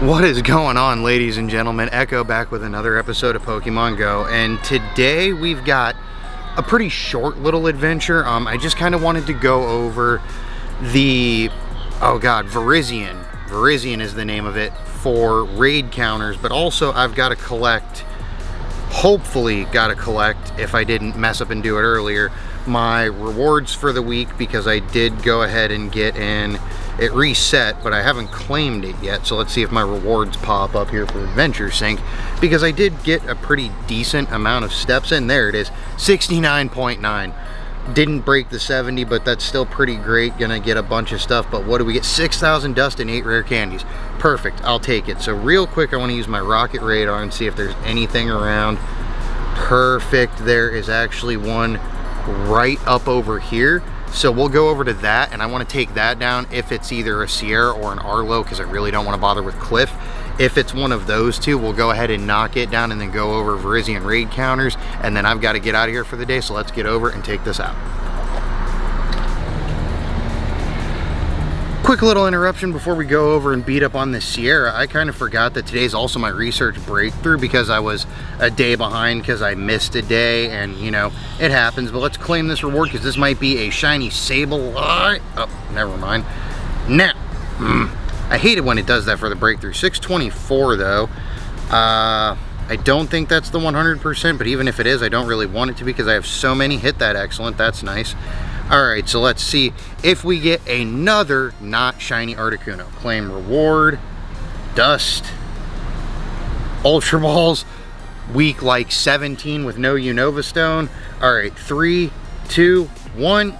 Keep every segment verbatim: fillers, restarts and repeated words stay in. What is going on, ladies and gentlemen? Echo back with another episode of Pokemon Go, and today we've got a pretty short little adventure. Um, I just kind of wanted to go over the, oh god, Virizion. Virizion is the name of it for raid counters, but also I've got to collect, hopefully got to collect, if I didn't mess up and do it earlier, my rewards for the week, because I did go ahead and get in. It reset, but I haven't claimed it yet, so let's see if my rewards pop up here for Adventure Sync, because I did get a pretty decent amount of steps in. There it is, sixty-nine point nine. Didn't break the seventy, but that's still pretty great. Gonna get a bunch of stuff, but what do we get? six thousand dust and eight rare candies. Perfect, I'll take it. So real quick, I wanna use my rocket radar and see if there's anything around. Perfect, there is actually one right up over here. So we'll go over to that, and I want to take that down if it's either a Sierra or an Arlo, because I really don't want to bother with Cliff. If it's one of those two, we'll go ahead and knock it down and then go over Virizion raid counters, and then I've got to get out of here for the day, so let's get over and take this out. Quick little interruption before we go over and beat up on the Sierra. I kind of forgot that today's also my research breakthrough, because I was a day behind because I missed a day, and you know, it happens. But let's claim this reward, because this might be a shiny Sableye. Oh, never mind. Now, mm, I hate it when it does that for the breakthrough. six twenty-four though. Uh, I don't think that's the one hundred percent, but even if it is, I don't really want it to be, because I have so many. Hit that, excellent, that's nice. All right, so let's see if we get another not shiny Articuno. Claim reward, dust, ultra balls, week like seventeen with no Unova stone. All right, three, two, one.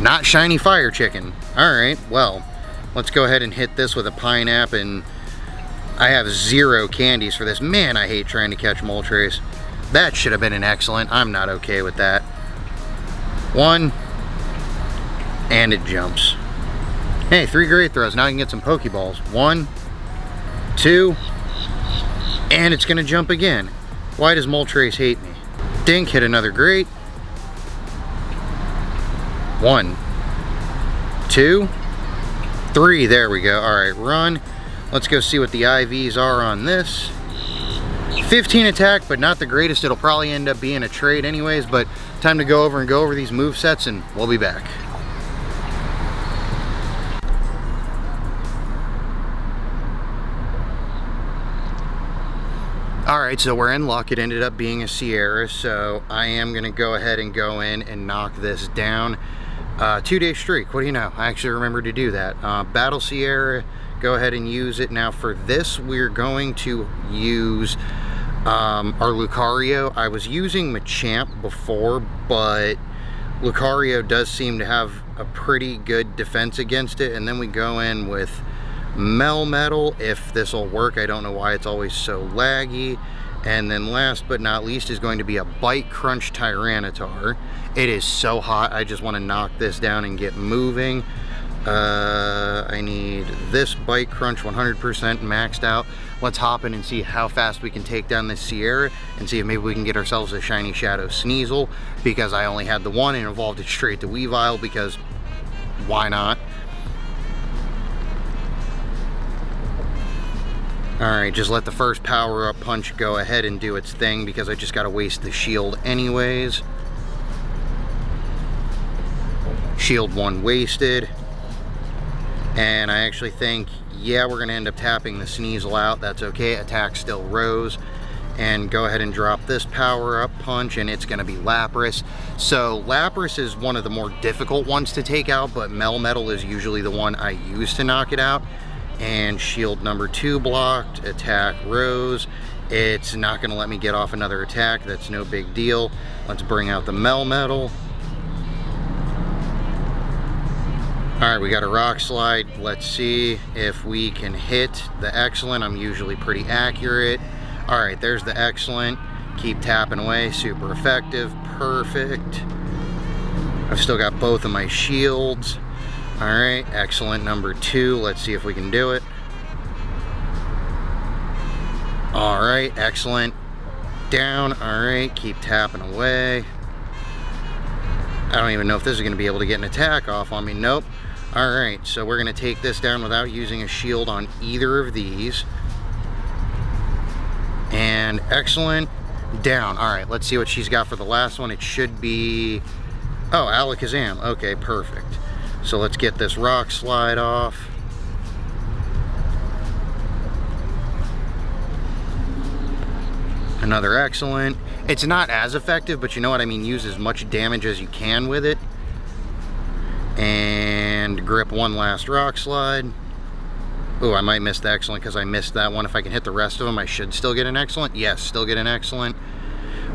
Not shiny fire chicken. All right, well, let's go ahead and hit this with a pineapple, and I have zero candies for this. Man, I hate trying to catch Moltres. That should have been an excellent. I'm not okay with that. One, and it jumps. Hey, three great throws. Now I can get some Pokeballs. One, two, and it's gonna jump again. Why does Moltres hate me? Dink, hit another great. One, two, three, there we go. All right, run. Let's go see what the I Vs are on this. fifteen attack, but not the greatest. It'll probably end up being a trade anyways, but time to go over and go over these move sets, and we'll be back. All right, so we're in luck. It ended up being a Sierra, so I am gonna go ahead and go in and knock this down. Uh, two-day streak, what do you know? I actually remember to do that. Uh, Battle Sierra, go ahead and use it. Now for this, we're going to use Um, our Lucario. I was using Machamp before, but Lucario does seem to have a pretty good defense against it. And then we go in with Melmetal, if this will work. I don't know why it's always so laggy. And then last but not least is going to be a Bite Crunch Tyranitar. It is so hot, I just want to knock this down and get moving. Uh, I need this Bite Crunch one hundred percent maxed out. Let's hop in and see how fast we can take down this Sierra, and see if maybe we can get ourselves a shiny Shadow Sneasel, because I only had the one and evolved it straight to Weavile, because why not? Alright, just let the first power-up punch go ahead and do its thing, because I just gotta waste the shield anyways. Shield one wasted. And I actually think, yeah, we're gonna end up tapping the Sneasel out. That's okay, attack still rose. And go ahead and drop this power-up punch, and it's gonna be Lapras. So Lapras is one of the more difficult ones to take out, but Melmetal is usually the one I use to knock it out. And shield number two blocked, attack rose. It's not gonna let me get off another attack, that's no big deal. Let's bring out the Melmetal. All right, we got a rock slide. Let's see if we can hit the excellent. I'm usually pretty accurate. All right, there's the excellent. Keep tapping away, super effective, perfect. I've still got both of my shields. All right, excellent number two. Let's see if we can do it. All right, excellent, down. All right, keep tapping away. I don't even know if this is gonna be able to get an attack off on me, nope. All right, so we're gonna take this down without using a shield on either of these. And excellent, down. All right, let's see what she's got for the last one. It should be, oh, Alakazam, okay, perfect. So let's get this rock slide off. Another excellent. It's not as effective, but you know what I mean, use as much damage as you can with it. And grip one last rock slide. Oh, I might miss the excellent because I missed that one. If I can hit the rest of them, I should still get an excellent. Yes, still get an excellent.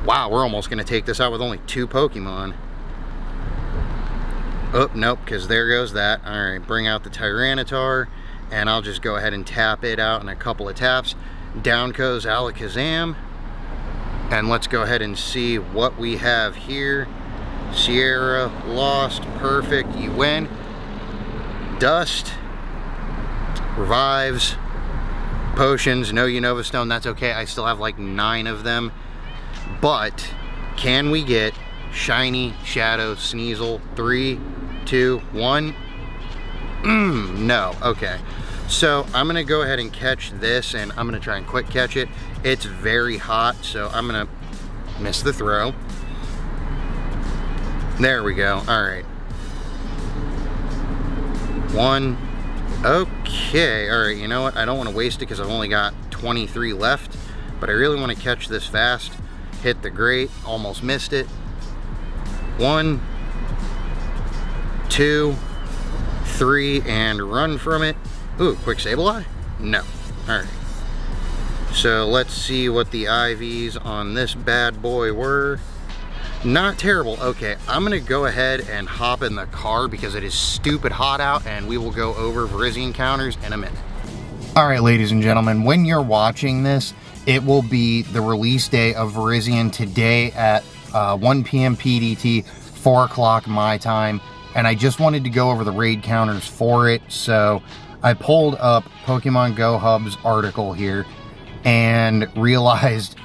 Wow, we're almost going to take this out with only two Pokemon. Oh, nope, because there goes that. All right, bring out the Tyranitar, and I'll just go ahead and tap it out in a couple of taps. Down goes Alakazam. And let's go ahead and see what we have here. Sierra, lost, perfect, you win. Dust, revives, potions, no Unova Stone, that's okay. I still have like nine of them. But can we get shiny Shadow Sneasel? Three, two, one. Mm, no, okay. So I'm gonna go ahead and catch this, and I'm gonna try and quick catch it. It's very hot, so I'm gonna miss the throw. There we go. All right. One. Okay. All right. You know what? I don't want to waste it because I've only got twenty-three left, but I really want to catch this fast. Hit the grate. Almost missed it. One, two, three, and run from it. Ooh, quick Sableye? No. All right. So let's see what the I Vs on this bad boy were. Not terrible. Okay, I'm gonna go ahead and hop in the car because it is stupid hot out, and we will go over Virizion counters in a minute. All right, ladies and gentlemen, when you're watching this, it will be the release day of Virizion today at uh, one P M P D T, four o'clock my time. And I just wanted to go over the raid counters for it. So I pulled up Pokemon Go Hub's article here and realized,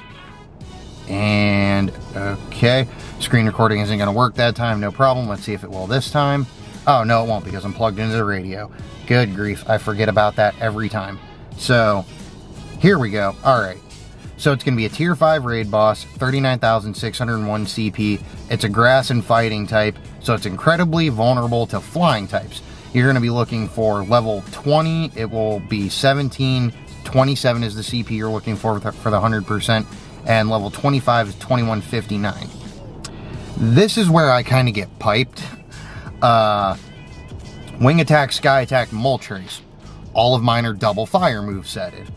and okay, screen recording isn't gonna work that time, no problem. Let's see if it will this time. Oh, no, it won't because I'm plugged into the radio. Good grief, I forget about that every time. So, here we go, all right. So it's gonna be a tier five raid boss, thirty-nine thousand six hundred one C P. It's a grass and fighting type, so it's incredibly vulnerable to flying types. You're gonna be looking for level twenty, it will be seventeen, twenty-seven is the C P you're looking for for the one hundred percent, and level twenty-five is twenty-one fifty-nine. This is where I kind of get piped. Uh, wing attack, sky attack, Moltres. All of mine are double fire movesetted.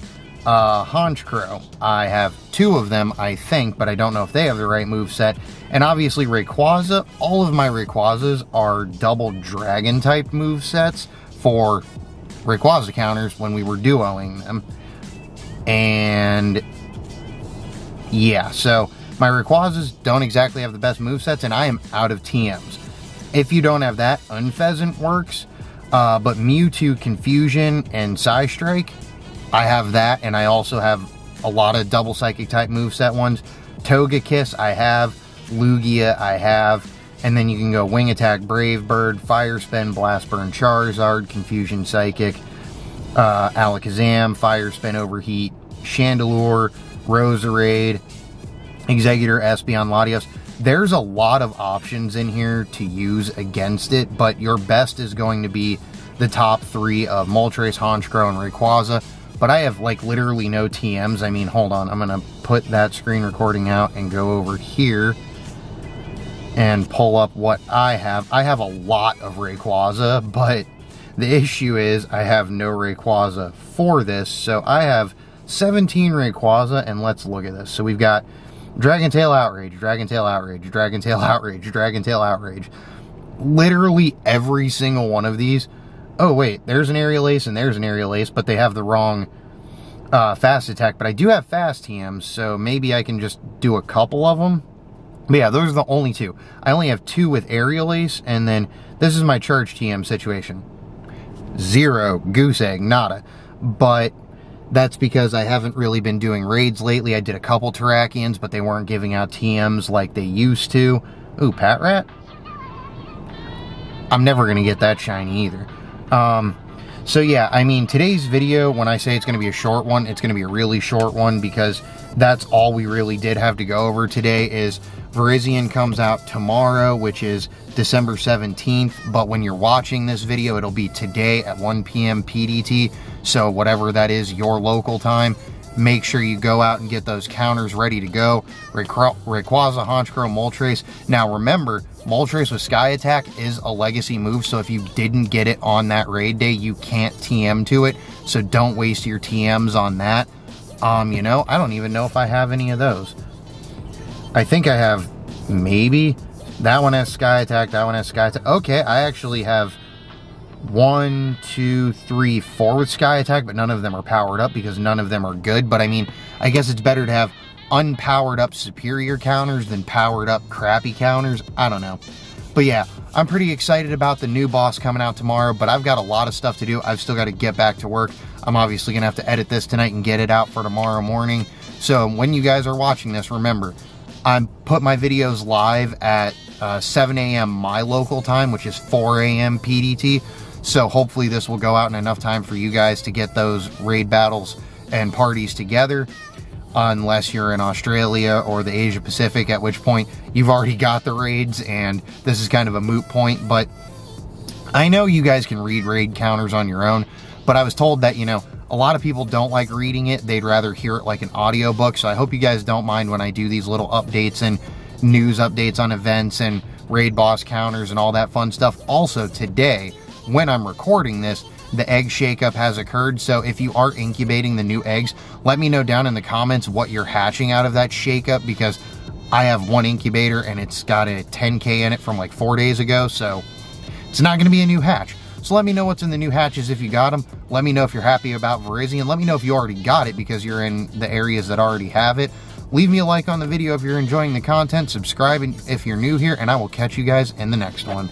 Uh, Honchkrow, I have two of them, I think, but I don't know if they have the right moveset. And obviously Rayquaza, all of my Rayquazas are double dragon type movesets for Rayquaza counters when we were duoing them. And yeah, so my Rayquazas don't exactly have the best movesets, and I am out of T Ms. If you don't have that, Unfezant works, uh, but Mewtwo Confusion and Psystrike, I have that, and I also have a lot of double psychic type moveset ones. Togekiss I have, Lugia I have, and then you can go Wing Attack, Brave Bird, Fire Spin, Blast Burn, Charizard, Confusion Psychic, uh, Alakazam, Fire Spin, Overheat, Chandelure, Roserade, Exeggutor, Espeon, Latios. There's a lot of options in here to use against it, but your best is going to be the top three of Moltres, Honchkrow, and Rayquaza. But I have like literally no T Ms. I mean, hold on, I'm gonna put that screen recording out and go over here and pull up what I have. I have a lot of Rayquaza, but the issue is I have no Rayquaza for this, so I have seventeen Rayquaza, and let's look at this. So we've got Dragontail Outrage, Dragontail Outrage, Dragontail Outrage, Dragontail Outrage. Literally every single one of these. Oh wait, there's an Aerial Ace and there's an Aerial Ace, but they have the wrong uh, fast attack. But I do have fast T Ms, so maybe I can just do a couple of them. But yeah, those are the only two. I only have two with Aerial Ace, and then this is my charge T M situation. Zero, goose egg, nada. But that's because I haven't really been doing raids lately. I did a couple Terrakions, but they weren't giving out T Ms like they used to. Ooh, Patrat? I'm never going to get that shiny either. Um, so yeah, I mean, today's video, when I say it's going to be a short one, it's going to be a really short one, because that's all we really did have to go over today. Is Virizion comes out tomorrow, which is December seventeenth, but when you're watching this video, it'll be today at one P M P D T, so whatever that is your local time, make sure you go out and get those counters ready to go. Rayquaza, Honchkrow, Moltres. Now remember, Moltres with Sky Attack is a legacy move, so if you didn't get it on that raid day, you can't T M to it, so don't waste your T Ms on that. Um, you know, I don't even know if I have any of those. I think I have, maybe, that one has Sky Attack, that one has Sky Attack. Okay, I actually have one, two, three, four with Sky Attack, but none of them are powered up because none of them are good. But I mean, I guess it's better to have unpowered up superior counters than powered up crappy counters. I don't know. But yeah, I'm pretty excited about the new boss coming out tomorrow, but I've got a lot of stuff to do. I've still got to get back to work. I'm obviously going to have to edit this tonight and get it out for tomorrow morning. So when you guys are watching this, remember, I put my videos live at uh, seven A M my local time, which is four A M P D T. So hopefully this will go out in enough time for you guys to get those raid battles and parties together, unless you're in Australia or the Asia Pacific, at which point you've already got the raids and this is kind of a moot point. But I know you guys can read raid counters on your own, but I was told that, you know, a lot of people don't like reading it. They'd rather hear it like an audiobook. So I hope you guys don't mind when I do these little updates and news updates on events and raid boss counters and all that fun stuff. Also today, when I'm recording this, the egg shakeup has occurred. So if you are incubating the new eggs, let me know down in the comments what you're hatching out of that shakeup, because I have one incubator and it's got a ten K in it from like four days ago. So it's not going to be a new hatch. So let me know what's in the new hatches if you got them. Let me know if you're happy about Virizion. Let me know if you already got it because you're in the areas that already have it. Leave me a like on the video if you're enjoying the content. Subscribe if you're new here, and I will catch you guys in the next one.